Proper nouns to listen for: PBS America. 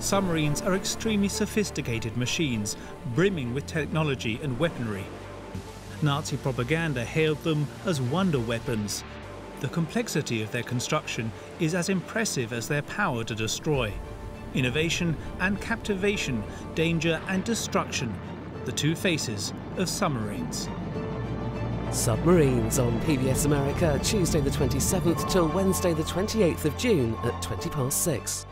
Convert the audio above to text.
Submarines are extremely sophisticated machines, brimming with technology and weaponry. Nazi propaganda hailed them as wonder weapons. The complexity of their construction is as impressive as their power to destroy. Innovation and captivation, danger and destruction, the two faces of submarines. Submarines on PBS America, Tuesday the 27th till Wednesday the 28th of June at 6:20.